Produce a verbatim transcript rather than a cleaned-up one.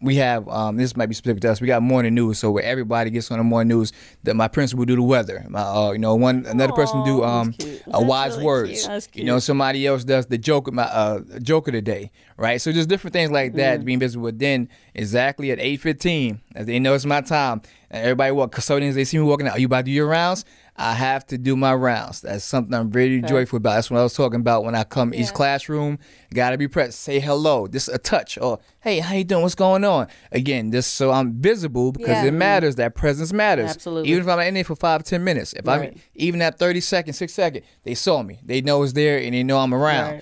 we have, um, this might be specific to us, we got morning news, so where everybody gets on the morning news, that my principal do the weather. My, uh, you know, one another Aww, person do um, uh, wise really words. You know, somebody else does the joke of my uh, joke of the day, right? So just different things like that, mm. being busy with. Then exactly at eight fifteen, as they know it's my time, and everybody walk, custodians, they see me walking out, are you about to do your rounds? I have to do my rounds. That's something I'm very okay. joyful about. That's what I was talking about when I come yeah. each classroom. Gotta be present. Say hello. This is a touch. Or, hey, how you doing? What's going on? Again, just so I'm visible because yeah. it matters. That presence matters. Absolutely. Even if I'm in there for five, ten minutes. If right. I'm even at thirty seconds, six seconds, they saw me. They know it's there and they know I'm around. Right.